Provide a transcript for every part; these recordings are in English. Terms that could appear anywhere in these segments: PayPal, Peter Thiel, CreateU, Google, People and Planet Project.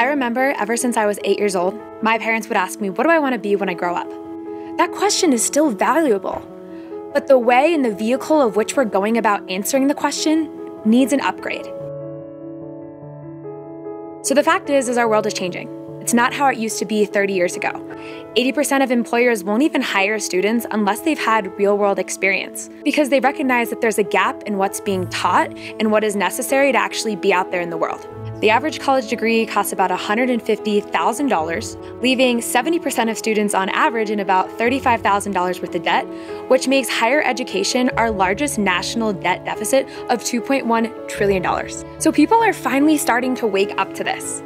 I remember ever since I was 8 years old, my parents would ask me, what do I want to be when I grow up? That question is still valuable, but the way and the vehicle of which we're going about answering the question needs an upgrade. So the fact is our world is changing. It's not how it used to be 30 years ago. 80% of employers won't even hire students unless they've had real-world experience, because they recognize that there's a gap in what's being taught and what is necessary to actually be out there in the world. The average college degree costs about $150,000, leaving 70% of students on average in about $35,000 worth of debt, which makes higher education our largest national debt deficit of $2.1 trillion. So people are finally starting to wake up to this.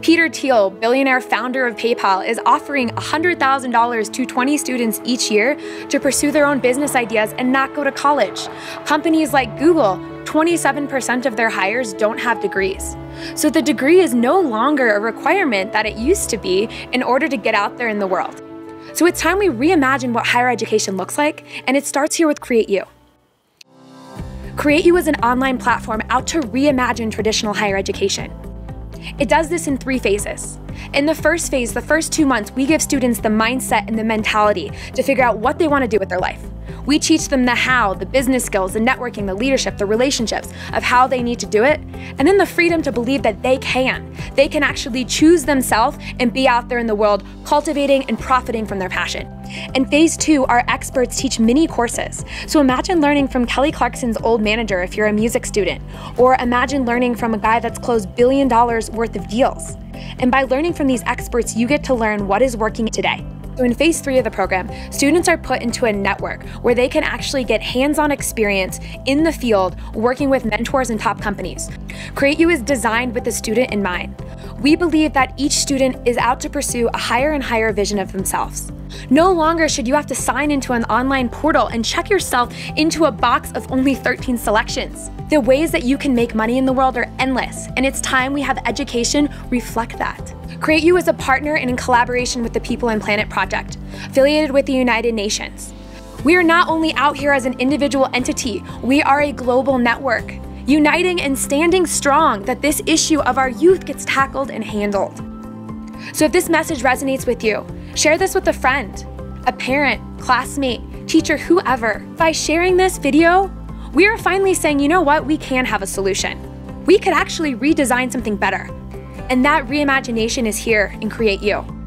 Peter Thiel, billionaire founder of PayPal, is offering $100,000 to 20 students each year to pursue their own business ideas and not go to college. Companies like Google, 27% of their hires don't have degrees. So the degree is no longer a requirement that it used to be in order to get out there in the world. So it's time we reimagine what higher education looks like, and it starts here with CreateU. CreateU is an online platform out to reimagine traditional higher education. It does this in three phases. In the first phase, the first 2 months, we give students the mindset and the mentality to figure out what they want to do with their life. We teach them the how, the business skills, the networking, the leadership, the relationships of how they need to do it, and then the freedom to believe that they can. They can actually choose themselves and be out there in the world, cultivating and profiting from their passion. In phase two, our experts teach mini courses. So imagine learning from Kelly Clarkson's old manager if you're a music student, or imagine learning from a guy that's closed $1 billion worth of deals. And by learning from these experts, you get to learn what is working today. So in phase three of the program, students are put into a network where they can actually get hands-on experience in the field working with mentors and top companies. CreateU is designed with the student in mind. We believe that each student is out to pursue a higher and higher vision of themselves. No longer should you have to sign into an online portal and check yourself into a box of only 13 selections. The ways that you can make money in the world are endless, and it's time we have education reflect that. CreateU is a partner and in collaboration with the People and Planet Project, affiliated with the United Nations. We are not only out here as an individual entity, we are a global network, uniting and standing strong that this issue of our youth gets tackled and handled. So if this message resonates with you, share this with a friend, a parent, classmate, teacher, whoever. By sharing this video, we are finally saying, you know what, we can have a solution. We could actually redesign something better. And that reimagination is here in CreateU.